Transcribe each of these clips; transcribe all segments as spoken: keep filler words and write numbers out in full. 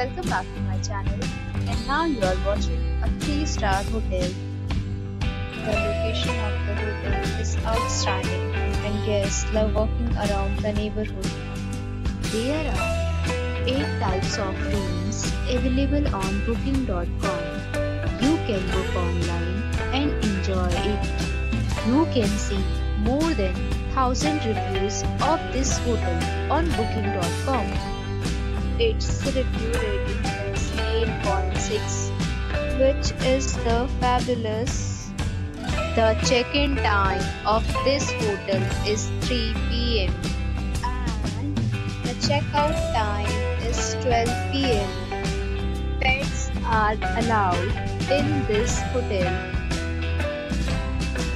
Welcome back to my channel, and now you are watching a three star hotel. The location of the hotel is outstanding and guests love walking around the neighborhood. There are eight types of rooms available on booking dot com. You can book online and enjoy it. You can see more than one thousand reviews of this hotel on booking dot com. Its review rating is eight point six, which is the fabulous. The check-in time of this hotel is three p m and the check-out time is twelve p m Pets are allowed in this hotel.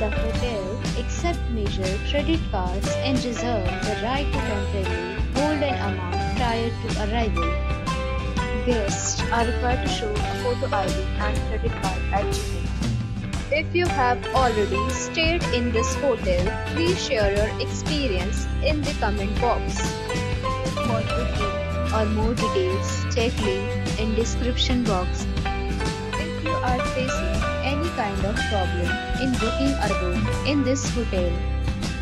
The hotel accepts major credit cards and reserves the right to temporarily hold an amount prior to arrival. Guests are required to show a photo I D and credit card at check-in. If you have already stayed in this hotel, please share your experience in the comment box. For booking or more details, check link in description box. If you are facing any kind of problem in booking a room in this hotel,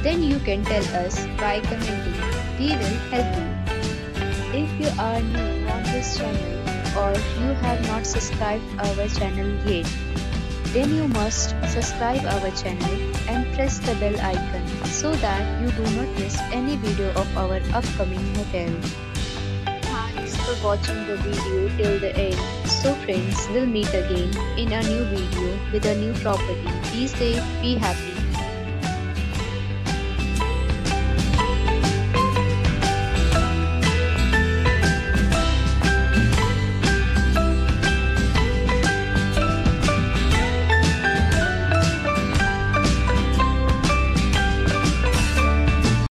then you can tell us by commenting. We will help you. If you are new on this channel or you have not subscribed our channel yet, then you must subscribe our channel and press the bell icon so that you do not miss any video of our upcoming hotel. Thanks for watching the video till the end. So friends, we'll meet again in a new video with a new property. Be safe, be happy.